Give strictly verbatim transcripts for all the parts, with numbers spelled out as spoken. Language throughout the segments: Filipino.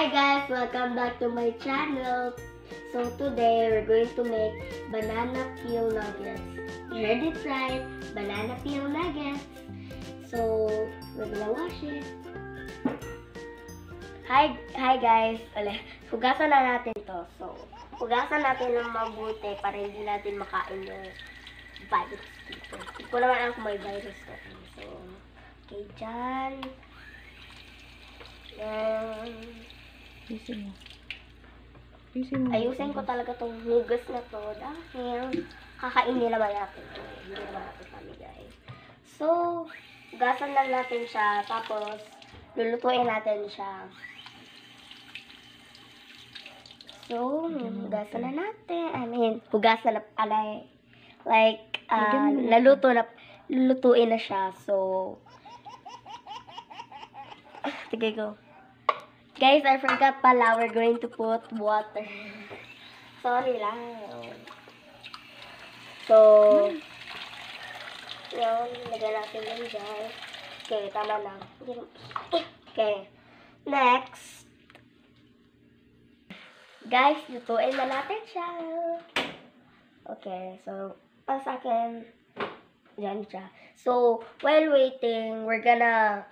Hi guys, welcome back to my channel. So today we're going to make banana peel nuggets. You heard it right, banana peel nuggets. So we're gonna wash it. Hi, hi guys. Ale, hugasan na natin to. So hugasan natin ng mabuti para hindi natin makain ng virus dito. Hindi ko naman alam kung may virus na. So okay, dyan. Yan. Ayusin mo. Ayusin mo. Ayusin ko talaga itong hugas na to dahil kakain nila ba natin ito. Hindi naman natin kami guys. So, gasan lang natin siya tapos lulutuin natin siya. So, hugasan na natin. I mean, hugasan na pala eh. Like, uh, naluto na, lulutuin na siya. So, sige ko. Guys, I forgot pala, we're going to put water. Sorry lang. So, yun, lagyan natin yun dyan. Okay, tama lang. Okay. Next. Guys, lutuin na natin siya. Okay, so, pa sa akin, dyan siya. So, while waiting, we're gonna...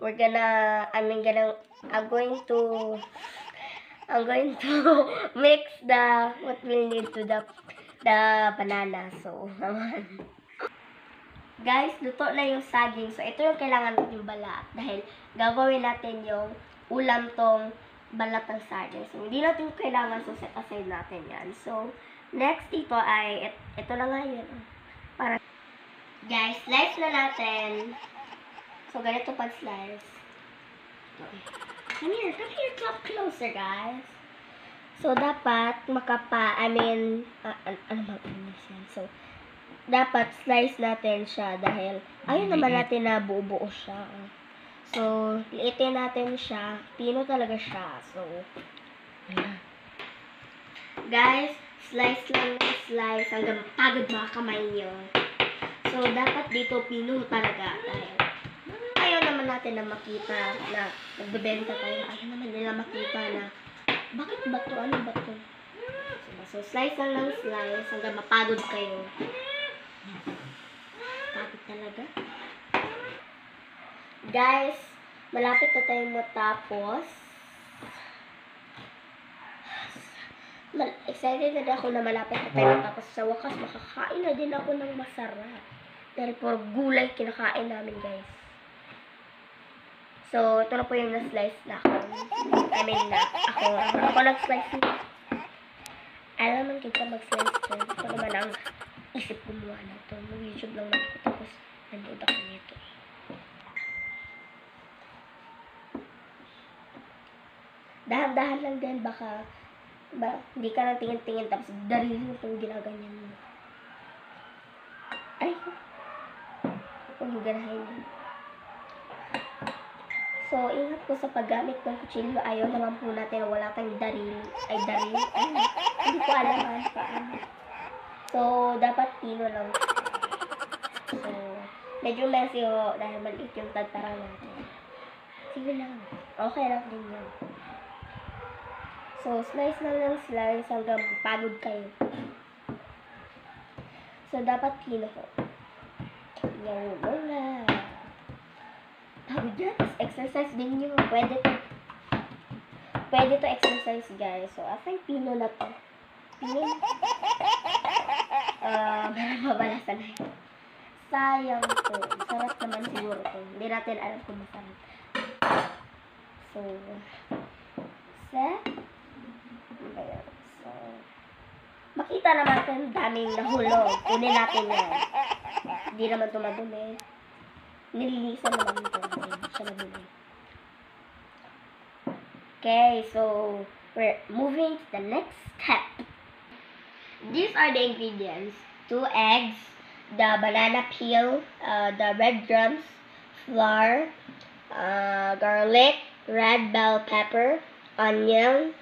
We're gonna, I mean, gonna, I'm going to, I'm going to mix the, what we need to the, the banana. So, naman. Guys, luto na yung saging. So, ito yung kailangan natin yung balat. Dahil, gagawin natin yung ulam tong balat ng saging. So, hindi natin kailangan. So, set aside natin yan. So, next ito ay, et, ito na nga yun. Para, guys, slice na natin. So, ganito pag-slice. Come here, come here, come closer, guys. So, dapat makapa, I mean, uh, an ano mag-inis yan? So, dapat slice natin siya dahil ayun naman natin na buo-buo siya. So, liitin natin siya. Pino talaga siya. So, yeah. Guys, slice lang ng slice hanggang pagod mga kamay niyo. So, dapat dito pino talaga tayo. Natin na makita na nagbebenta tayo. Ayaw naman nila makita na bakit ba to? Ano ba to? So, slice lang lang slice hanggang mapagod kayo. Pagod talaga. Guys, malapit na tayo matapos. Excited na ako na malapit na tayo matapos. Sa wakas, makakain na din ako ng masarap. Dahil po gulay kinakain namin, guys. So, ito na po yung na-slice na ako. I mean, na ako. Ako, ako nag-slice na. Alam man kita mag-slice ko. Ito naman ang isip gumawa na ito. Mag-YouTube lang na ako. Tapos, nanood ako nito. Dahan-dahan lang din. Baka, ba, hindi ka nang tingin-tingin. Tapos, darili mo itong ginaganyan mo. Ay, huwag yung ganahin mo. So, ingat po sa paggamit ng kutsilyo. Ayaw naman po natin wala tayong darili. Ay, darili. Ay, hindi ko alam man paano. So, dapat pino lang. So, medyo messy ho dahil maliit yung tagtara natin. Sige lang. Okay lang din yan. So, slice na lang slice hanggang pagod kayo. So, dapat pino ho. Yan, wala. Yes, exercise din yun. Pwede to. Pwede to exercise, guys. So, I think pino na to. Pino na to. Uh, Marang mabalasan na yun. Sayang to. Sarap naman siguro to. Hindi natin alam kung masarap. So, set. So, makita naman ito yung daming nahulog. Kunin natin yan. Hindi naman ito madumi. Nililisan naman ito. Okay, so we're moving to the next step. These are the ingredients: two eggs, the banana peel, uh, the red drums, flour, uh, garlic, red bell pepper, onion.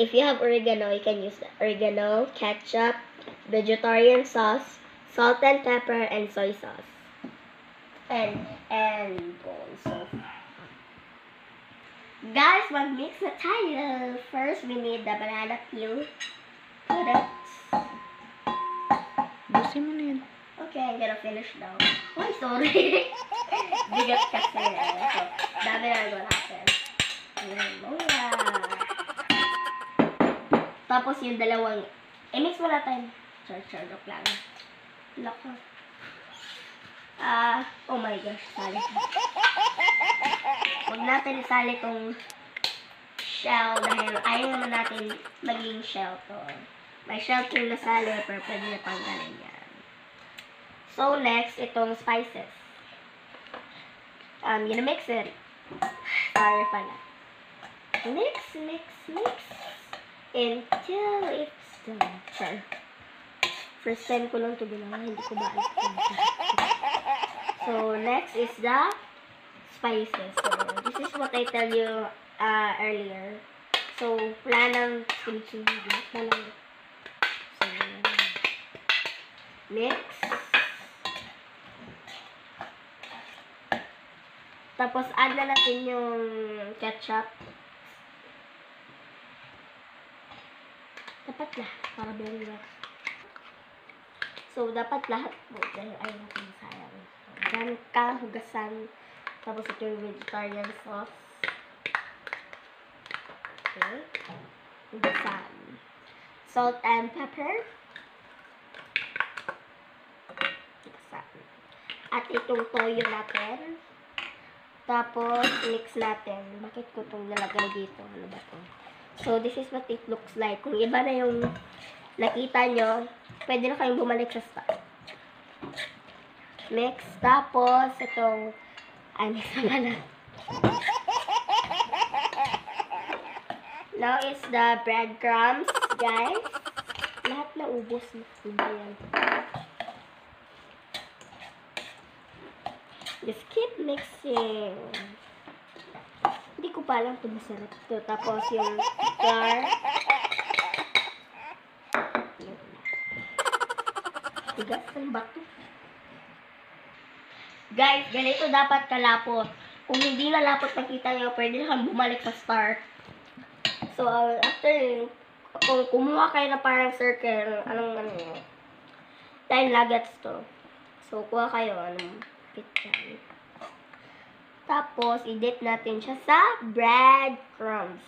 If you have oregano, you can use oregano, ketchup, vegetarian sauce, salt and pepper, and soy sauce. And, and bones. So, Guys, what makes the title? First, we need the banana peel products. Busy mo na yun. Okay, I'm gonna finish now. Oh, sorry. Bigat kasi na. So, dami na gawin natin. Lemoya. Tapos yung dalawang, i-mix mo natin. Char, char, look lang. Look lang. Ah, uh, oh my gosh, sorry. Huwag natin isali itong shell dahil ayaw naman natin maging shell to. May shell to nasali pero pwede na tanggalin yan. So next, itong spices. I'm gonna mix it. Sorry pala. Mix, mix, mix. Until it's done. Sure. First time ko lang ito ginawa. Hindi ko ba alam. So next is the spices. So this is what I tell you uh, earlier. So plan ng kimchi, plan ng so mix. Tapos add na natin yung ketchup. Dapat lahat para very well. So dapat lahat po dahil ayaw natin sayang. Ganun ka hugasan. Tapos ito yung vegetarian sauce. Okay. Ugasan. Salt and pepper. Ugasan. At itong toyo natin. Tapos, mix natin. Bakit ko itong nalagay dito? Ano ba ito? So, this is what it looks like. Kung iba na yung nakita nyo, pwede na kayong bumalik sa stock. Mix. Tapos, itong I'm sorry. Now is the breadcrumbs, guys. Lahat na ubos na yan. Just keep mixing. Hindi ko pa alam kung masarap ito. Tapos yung flour. Tigas ng bato. Guys, ganito dapat kalapot. Kung hindi nalapot nakita nyo, pwede lang bumalik sa start. So, uh, after yun, kung kumuha kayo na parang circle, anong ano yun? Dahil nuggets to. So, kuha kayo, anong pizza. Tapos, i-dip natin siya sa breadcrumbs.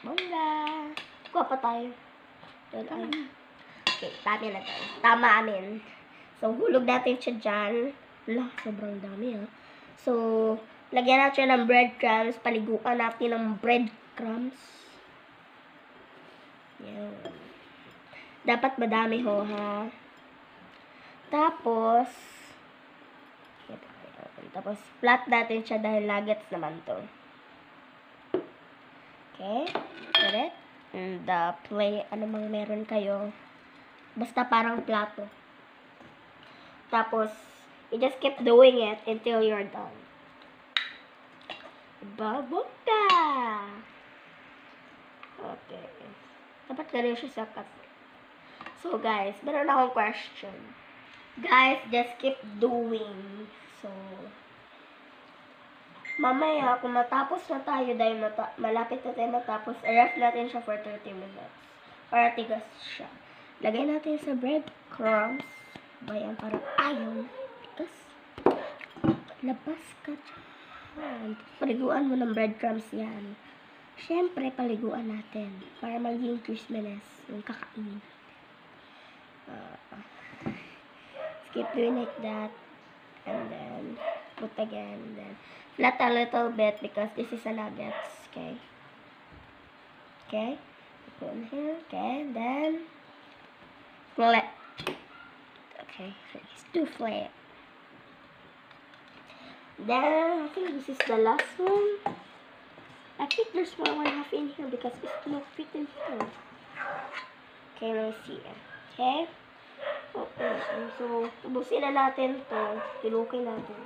Bunga! Kuha pa tayo. Okay, tama na tayo. Tama amin. So, hulog natin siya dyan. Wala, sobrang dami ah. So, lagyan natin ng breadcrumbs. Paliguan natin ng breadcrumbs. Yan. Dapat madami ho, ha? Tapos, tapos, flat natin siya dahil nuggets naman to. Okay. Got it? And the play, anumang meron kayo. Basta parang plato. Tapos, you just keep doing it until you're done. Babog ka! Okay. Dapat ganun siya sa cut. So, guys, meron akong question. Guys, just keep doing. So, mamaya, kung matapos na tayo dahil mata malapit na tayo matapos, i-ref natin siya for thirty minutes. Para tigas siya. Lagay natin sa breadcrumbs. Bayan, parang ayaw. Tapos, labas ka dyan. Paliguan mo ng breadcrumbs yan. Siyempre, paliguan natin. Para maging crispiness. Yung kakainin. Uh, keep doing like that. And then, put again. And then, flat a little bit because this is a nuggets. Okay? Okay? Put on here. Okay? And then, let. Okay, let's do flat. Then, I think this is the last one. I think there's more one half in here because it's not fit in here. Okay, let me see. Okay? Okay, so, tubusin na natin ito. Tilukin natin.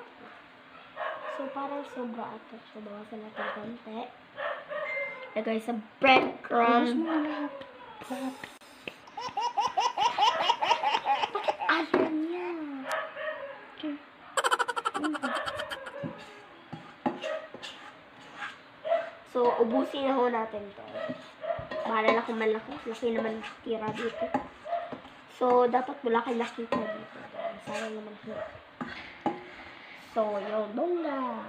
So, parang sobra ato. So, bawasan natin konti. Lagay sa breadcrumbs. Ayan niya. Okay. So, ubusin na ho natin to. Bahala na kung malaki. Laki naman tira dito. So, dapat mula kay laki ko dito. Sayang naman ho. So, yun. Bongga.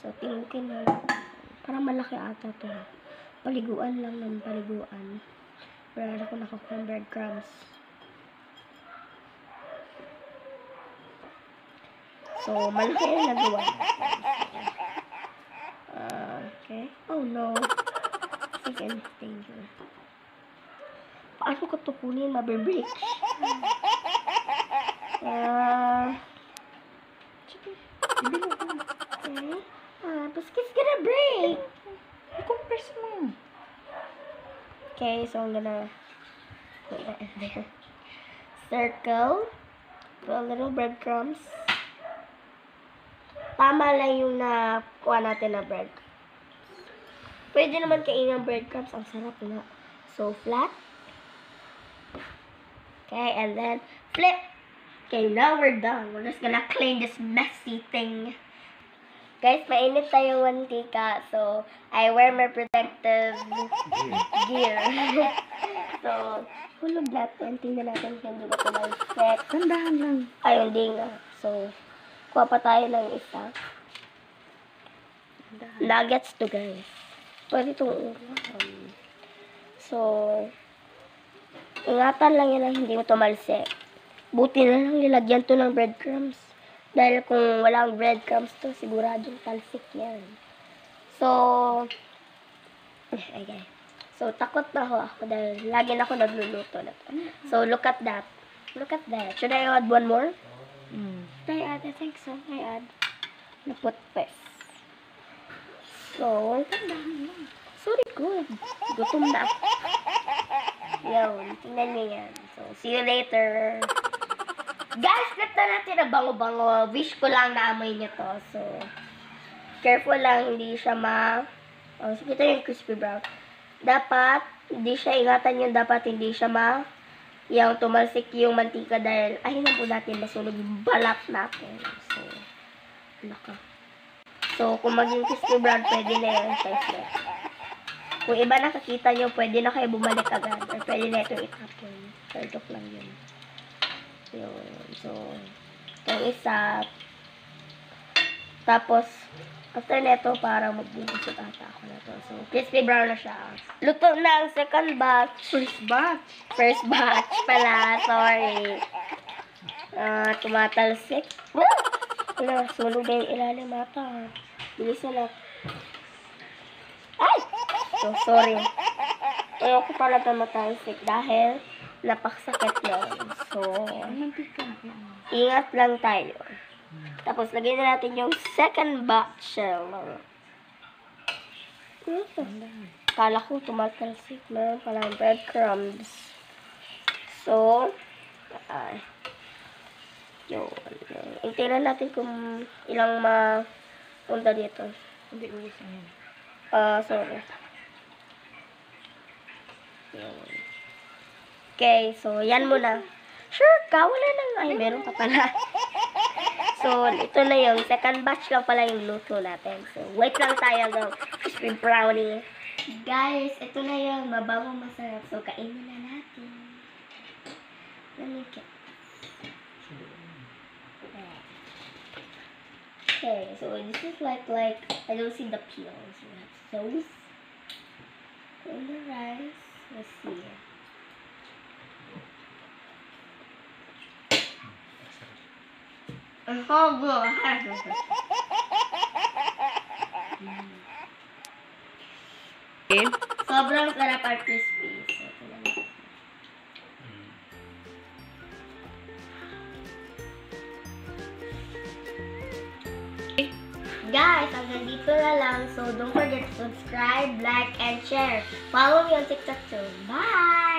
So, tingin ko na. Para malaki ata to. Paliguan lang ng paliguan. Wala ko nakakuha ng breadcrumbs. So, malaki yung nagawa natin. Uh, okay. Oh, no. I think I'm in danger. Paano ko ito kunin? Mabibreak. Uh, okay. Ah, basket's gonna break. Compress mo. Okay, so I'm gonna put that in there. Circle. Put a little breadcrumbs. Tama lang yung nakuha natin na bread. Pwede naman kainin ang breadcrumbs. Ang sarap na. So, flat. Okay, and then flip. Okay, now we're done. We're just gonna clean this messy thing. Guys, mainit tayo mantika. So, I wear my protective gear. So, hulog natin. Tingnan natin kung hindi ba ito mag-set. Tandahan lang. Ayun din nga. So, kuha pa tayo ng isa. Nuggets to, guys. Pwede itong ulam. So, ingatan lang yan na hindi mo tumalsik. Buti na lang nilagyan to ng breadcrumbs. Dahil kung walang breadcrumbs to, siguradong talsik yan. So, okay. So, takot na ako dahil lagi na ako nagluluto na to. So, look at that. Look at that. Should I add one more? Mm. I add, I think so. I add. Naput pes. So, sorry good. Gutom na ako. Yun, tingnan nyo yan. So, see you later. Guys, clip na natin na bango-bango. Wish ko lang na amoy nyo to. So, careful lang. Hindi siya ma... Oh, sige ito yung crispy brown. Dapat, hindi siya ingatan yun. Dapat hindi siya ma... yung tumalsik yung mantika dahil ayun na po natin masunog yung balat natin. So, ano ka? So, kung maging crispy brown, pwede na yung size na. Kung iba nakakita nyo, pwede na kayo bumalik agad. Or pwede na ito itapon. Pardok lang yun. Yun. So, itong isa. Tapos, after neto, parang magbubusog ata ako na to. So, crispy brown na siya. Luto na ang second batch. First batch. First batch pala. Sorry. Ah, uh, tumatalsik. Wala, sunog na yung ilalim ata. Bilis na lang. Ay! So, sorry. Ayaw ko pala tumatalsik dahil napakasakit lang. So, ingat lang tayo. Tapos, lagay na natin yung second batch. Kala ko, tumatalsik na pala yung breadcrumbs. So, uh, yun. Intinan natin kung ilang mapunta dito. Hindi, uwis na yun. Ah, sorry. Okay, so, yan muna. Sure ka, wala nang ay, meron pa pala. So, ito na yung second batch lang pala yung luto natin. So, wait lang tayo ng crispy brownie. Guys, ito na yung mabago masarap. So, kainin na natin. Let me get. Okay, so this is like, like, I don't see the peels. We have sauce. And the rice. Let's see. It's all good. Okay. Sobrang sarap at crispy. Guys, hanggang dito na lang. So, don't forget to subscribe, like, and share. Follow me on TikTok too. Bye!